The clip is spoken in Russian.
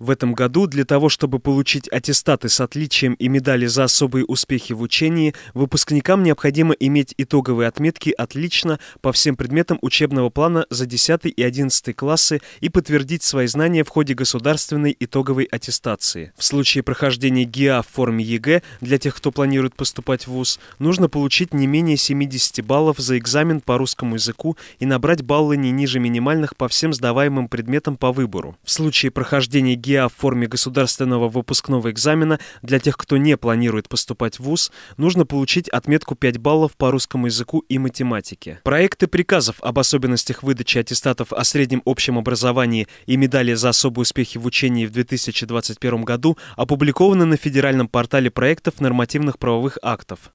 В этом году для того, чтобы получить аттестаты с отличием и медали за особые успехи в учении, выпускникам необходимо иметь итоговые отметки «Отлично» по всем предметам учебного плана за 10 и 11 классы и подтвердить свои знания в ходе государственной итоговой аттестации. В случае прохождения ГИА в форме ЕГЭ для тех, кто планирует поступать в ВУЗ, нужно получить не менее 70 баллов за экзамен по русскому языку и набрать баллы не ниже минимальных по всем сдаваемым предметам по выбору. В случае прохождения ГИА в форме государственного выпускного экзамена для тех, кто не планирует поступать в ВУЗ, нужно получить отметку 5 баллов по русскому языку и математике. Проекты приказов об особенностях выдачи аттестатов о среднем общем образовании и медали за особые успехи в учении в 2021 году опубликованы на федеральном портале проектов нормативных правовых актов.